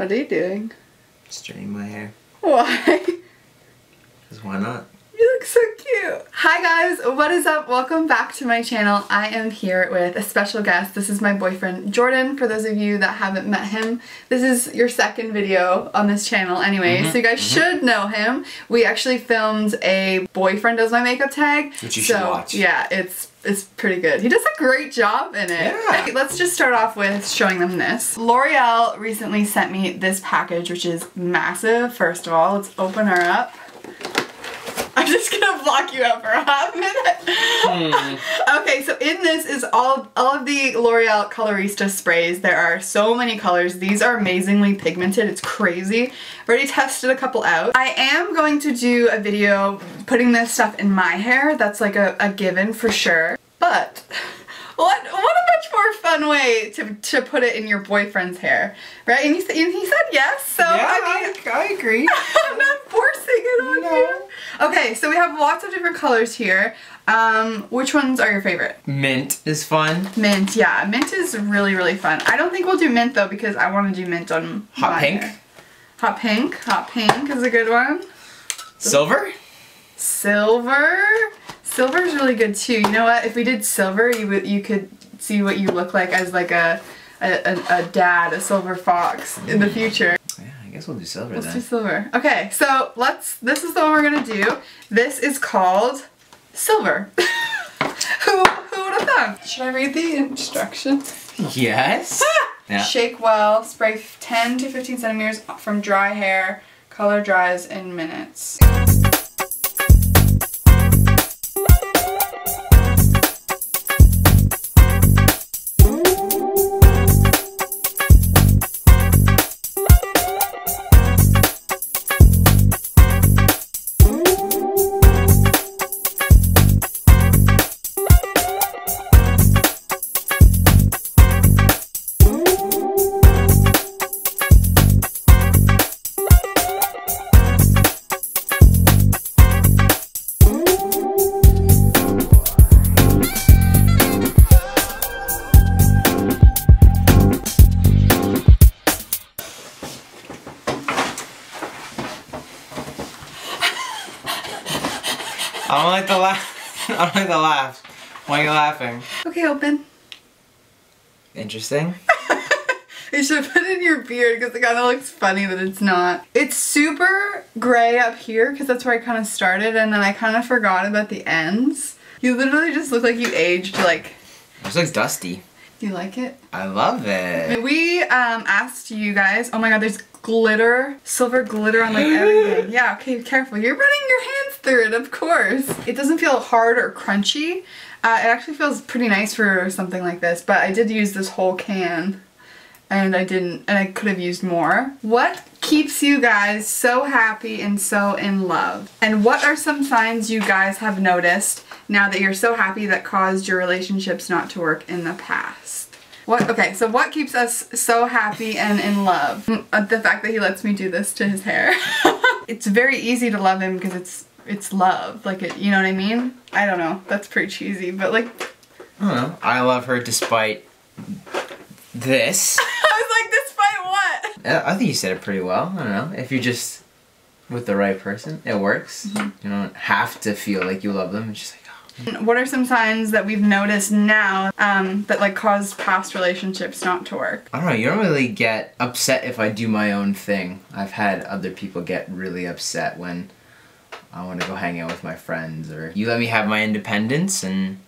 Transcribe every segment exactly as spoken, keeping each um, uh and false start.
What are you doing? Straightening my hair. Why? Because why not? You look so cute. Hi guys, what is up? Welcome back to my channel. I am here with a special guest. This is my boyfriend Jordan, for those of you that haven't met him. This is your second video on this channel anyway, mm-hmm. so you guys mm-hmm. should know him. We actually filmed a boyfriend does my makeup tag. Which you so, should watch. Yeah, it's It's pretty good. He does a great job in it. Yeah. Okay, let's just start off with showing them this. L'Oreal recently sent me this package, which is massive. First of all, let's open her up. I'm just gonna block you out for a hot minute. Mm. Okay, so in this is all, all of the L'Oreal Colorista sprays. There are so many colors. These are amazingly pigmented. It's crazy. I've already tested a couple out. I am going to do a video putting this stuff in my hair. That's like a, a given for sure. But what what a much more fun way to, to put it in your boyfriend's hair, right? And he, and he said yes, so yeah, I mean, I, I agree. I'm not forcing it on no. you. Okay, so we have lots of different colors here. Um, which ones are your favorite? Mint is fun. Mint, yeah. Mint is really, really fun. I don't think we'll do mint though because I want to do mint on Hot my pink. Hair. Hot pink. Hot pink is a good one. Silver? Silver? Silver is really good too. You know what? If we did silver, you would you could see what you look like as like a a, a, a dad, a silver fox mm. in the future. Yeah, I guess we'll do silver. Let's then. do silver. Okay, so let's. This is the one we're gonna do. This is called silver. who who would have thought? Should I read the instructions? Yes. Ah! Yeah. Shake well. Spray ten to fifteen centimeters from dry hair. Color dries in minutes. I don't like the laugh. I don't like the laugh. Why are you laughing? Okay, open. Interesting. You should put it in your beard because it kind of looks funny that it's not. It's super gray up here because that's where I kind of started and then I kind of forgot about the ends. You literally just look like you aged like... This looks dusty. Do you like it? I love it. We um, asked you guys... Oh my god, there's glitter. Silver glitter on like everything. Yeah, okay, careful. You're running your hand through it, of course. It doesn't feel hard or crunchy. Uh, it actually feels pretty nice for something like this, but I did use this whole can and I didn't, and I could have used more. What keeps you guys so happy and so in love? And what are some signs you guys have noticed now that you're so happy that caused your relationships not to work in the past? What, okay, so what keeps us so happy and in love? The fact that he lets me do this to his hair. It's very easy to love him because it's It's love, like it, you know what I mean? I don't know, that's pretty cheesy, but like... I don't know, I love her despite this. I was like, despite what? I think you said it pretty well, I don't know. If you're just with the right person, it works. Mm-hmm. You don't have to feel like you love them, it's just like, oh. What are some signs that we've noticed now um, that like caused past relationships not to work? I don't know, you don't really get upset if I do my own thing. I've had other people get really upset when... I want to go hang out with my friends, or you let me have my independence, and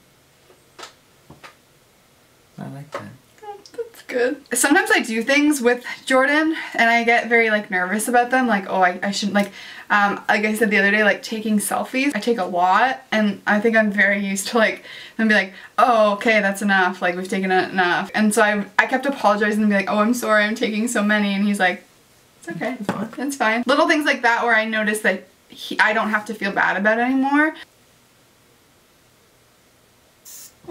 I like that. That's good. Sometimes I do things with Jordan, and I get very like nervous about them, like oh I, I shouldn't like, um, like I said the other day, like taking selfies. I take a lot, and I think I'm very used to like and be like oh okay that's enough, like we've taken enough, and so I I kept apologizing and be like oh I'm sorry I'm taking so many, and he's like it's okay it's fine. It's fine. Little things like that where I notice that. He, I don't have to feel bad about it anymore.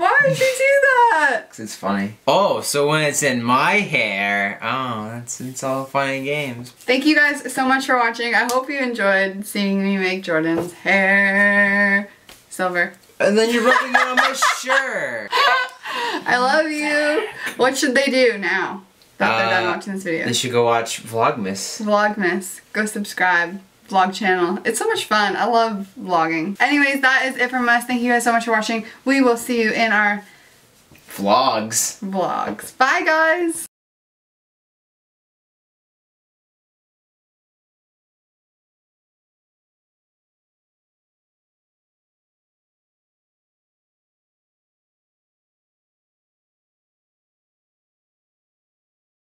Why would you do that? Because it's funny. Oh, so when it's in my hair, oh, that's it's all fun and games. Thank you guys so much for watching. I hope you enjoyed seeing me make Jordan's hair silver. And then you're rubbing it on my shirt. I love you. What should they do now? Stop uh, there, done watching this video. They should go watch Vlogmas. Vlogmas. Go subscribe. Vlog channel. It's so much fun. I love vlogging. Anyways, that is it from us. Thank you guys so much for watching. We will see you in our vlogs. Vlogs. Bye, guys.